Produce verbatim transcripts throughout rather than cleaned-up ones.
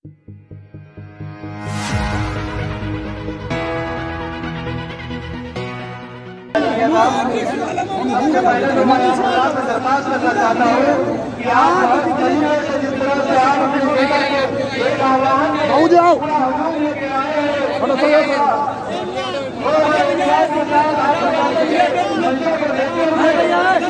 मैं पहले तो मैं सरकार से चाहता हूँ कि आप इस तरीके से जिस तरह से आप अपने लोगों के एक आह्वान हो जाओ और तो ये और ये सरकार आपके लिए मंच पर देते हैं यार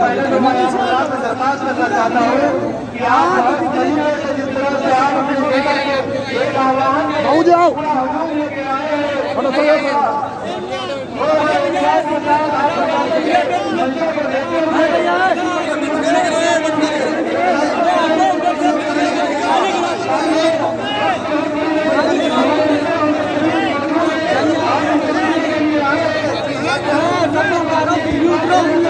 पहले तो मैं सरकार से चाहता हूँ कि आप इस तरीके से जिस तरह से आप अपने लोगों के एक आह्वान हो जाओ और तो ये और ये सरकार आपके लिए मंच पर देते हैं यार